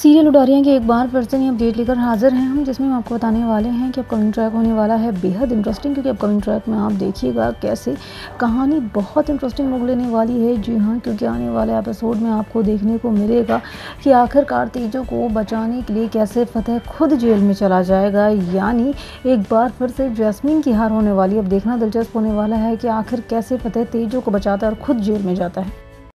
Serial Udaariyaan के एक बार फिर से नई अपडेट लेकर हाजिर हैं हम, जिसमें हम आपको बताने वाले हैं कि अपकमिंग ट्रैक होने वाला है बेहद इंटरेस्टिंग, क्योंकि अपकमिंग ट्रैक में आप देखिएगा कैसे कहानी बहुत इंटरेस्टिंग मोड़ लेने वाली है। जी हाँ, क्योंकि आने वाले एपिसोड में आपको देखने को मिलेगा कि आखिरकार तेजो को बचाने के लिए कैसे फतेह खुद जेल में चला जाएगा, यानी एक बार फिर से जैसमीन की हार होने वाली। अब देखना दिलचस्प होने वाला है कि आखिर कैसे फतेह तेजो को बचाता है और खुद जेल में जाता है।